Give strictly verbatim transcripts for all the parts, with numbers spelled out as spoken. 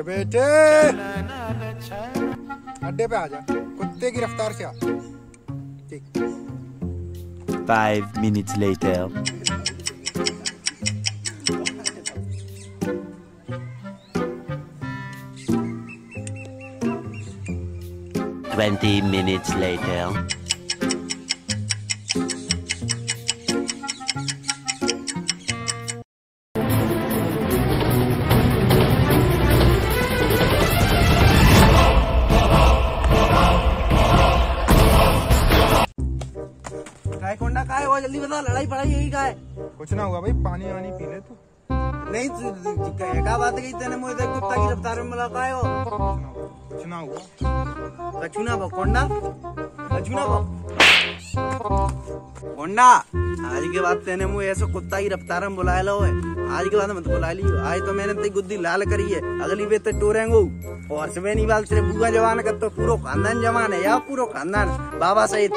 अरे बेटे अड्डे पे आ जा, कुत्ते की रफ्तार से आ। ठीक। Five minutes later. Twenty minutes later. ट्राइकोंडा का है वो, जल्दी बता, लड़ाई पड़ाई यही का है? कुछ ना हुआ भाई, पानी वानी पी ले तू। नहीं क्या बात है, तेने मुझे तो कुत्ता की रफ्तार में मिला है वो। कुछ ना हुआ, कछु ना हुआ कोंडा, कछु ना हुआ कोंडा। आज के बाद तेने मुझे ऐसा कुत्ता की रफ्तार में बुलाया लो है, आज के बाद मत बुला लियो। आज तो मैंने तेरी गुद्दी लाल करी है, अगली बे तो टोरेंगो। और सुबह नहीं बाल सिर्फ बुआ जवान का, तो पूरा खानदान जवान है या पूरा खानदान बाबा सहित।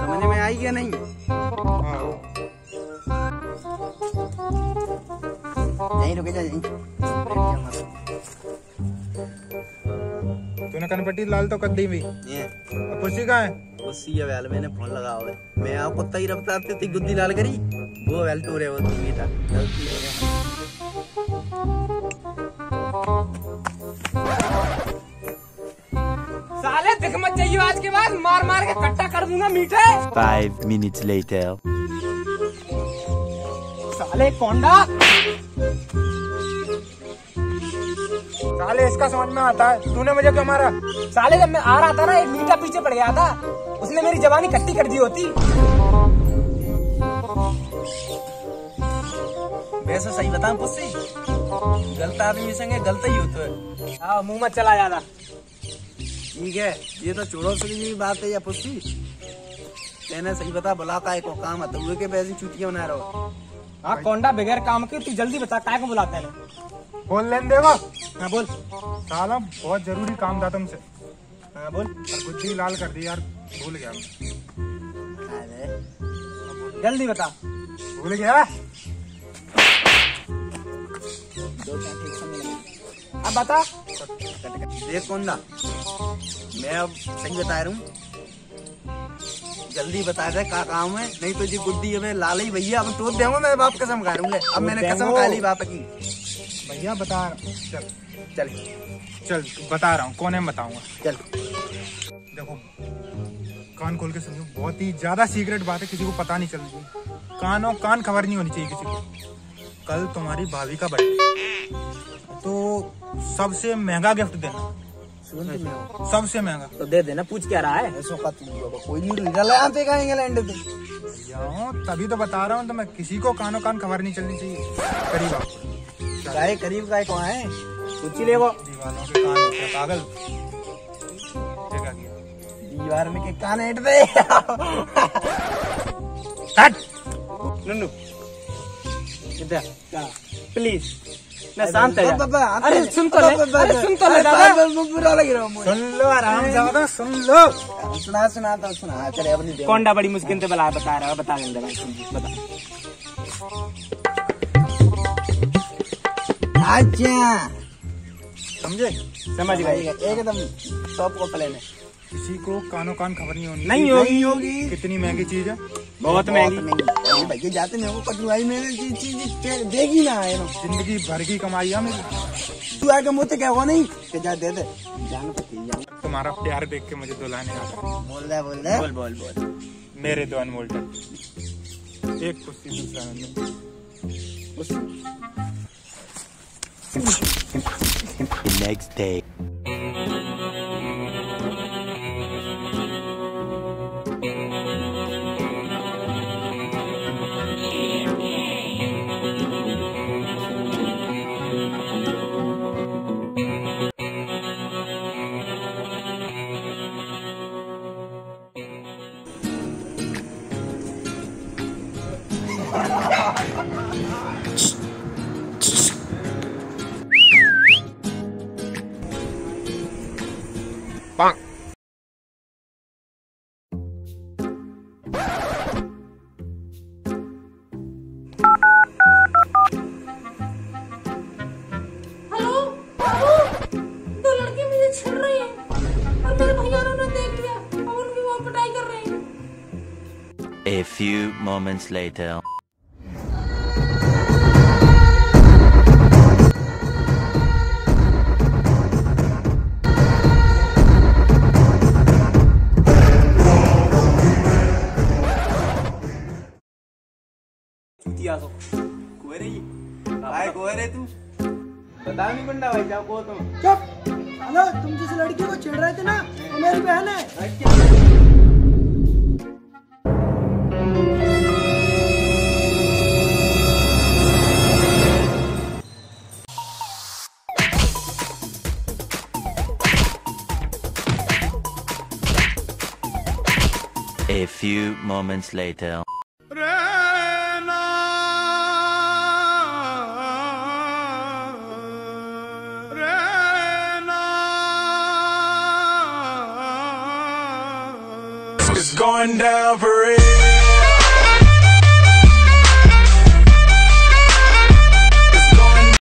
समझ में आई या नहीं? नहीं रुके जा, तूने कनपट्टी लाल तो कर दी भी। पुसी कहाँ है? पुसी है वैल, मैंने फोन लगा हुआ है। मैं आप कुत्ता ही रफ्तार से तेरी गुद्दी लाल करी, वो वैल टूरे वो तुम्हें था गलती हो गया। मत जाइए, आज के बाद मार मार के कट्टा कर दूंगा मीठे। Five minutes later. साले कोंडा, साले इसका समझ में आता है, तूने मुझे क्यों मारा? साले जब मैं आ रहा था ना, एक मीठा पीछे पड़ गया था, उसने मेरी जवानी कट्टी कर दी होती। वैसे सही बताऊं पुस्सी, गलत आदमी संगे गलत ही होता है। हाँ, मुँह मत चला ज्यादा। ठीक है, ये तो चोरों से भी बात है या पुस्सी? मैंने सही बता, बुला काय को, काम आता हुए के पैसे चुटियां बना रहा हो। हाँ कोंडा, बगैर काम के तू जल्दी बता, काय को बुलाता है? बोल लेन देवा। हाँ बोल। साला बहुत जरूरी काम था तुमसे। हाँ बोल। गुद्दी लाल कर दी यार, भूल गया मैं। जल्दी बता। भूल गया? अब बता। देख कोंडा, मैं अब सही बता रहा हूँ, जल्दी बता दे क्या काम है, नहीं तो जी गुड्डी हमें लाल ही भैया, अब तोड़ देंगे। मैं बाप कसम खा रहा हूँ, अब मैंने कसम खा ली बाप की। भैया बता रहा हूँ, चल चल चल बता रहा हूँ, कोने में बताऊंगा। चल देखो, कान खोल के सुनियो, बहुत ही ज्यादा सीक्रेट बात है, किसी को पता नहीं चलनी चाहिए। कानों कान खबर नहीं होनी चाहिए किसी को। कल तुम्हारी भाभी का बर्थडे, तो सबसे महंगा गिफ्ट देना, सबसे महंगा तो दे देना। पूछ क्या रहा है? ऐसा कोई नहीं इंग्लैंड पे तभी तो बता रहा हूँ, तो मैं किसी को कानो कान खबर नहीं चलनी चाहिए। करीब आओ, गाय करीब गाय कौन है? कुछ ले वो दीवारों के कान होते हैं पागल, देखा क्या दीवार में के कान हट गए। हट नन्नू इधर क्या प्लीज, मैं शांत है। अरे सुन तो ले, अरे सुन तो ले दादा, बुरा लग रहा है। सुन लो आराम से, दादा सुन लो, सुना सुनाता हूँ, सुना चले अपनी। कोंडा बड़ी मुश्किल से बला बता रहा है, बता देंगे बता। अच्छा समझे, समझ गए एकदम, टॉप को प्लेन है। किसी को कानों कान खबर नहीं होनी, नहीं होगी होगी। कितनी महंगी चीज है? बहुत महंगी भैया, जाते नहीं हो पटवाई में, चीज देगी ना है, जिंदगी भर की कमाई है मेरी। तू आगे मुझे क्या हुआ नहीं कि जा दे दे, जान पति तुम्हारा प्यार देख के मुझे दुलाने आता। बोल रहा है, बोल रहा है, बोल बोल बोल। मेरे दो अनमोल टन, एक कुर्सी दूसरा अनमोल। Next day. Hello? few moments later. भाई तू बता नहीं बंदा भाई क्या को तुम चुप। हेलो तुम जिस लड़की को छेड़ रहे थे ना वो मेरी बहन है। A few moments later. It's going down for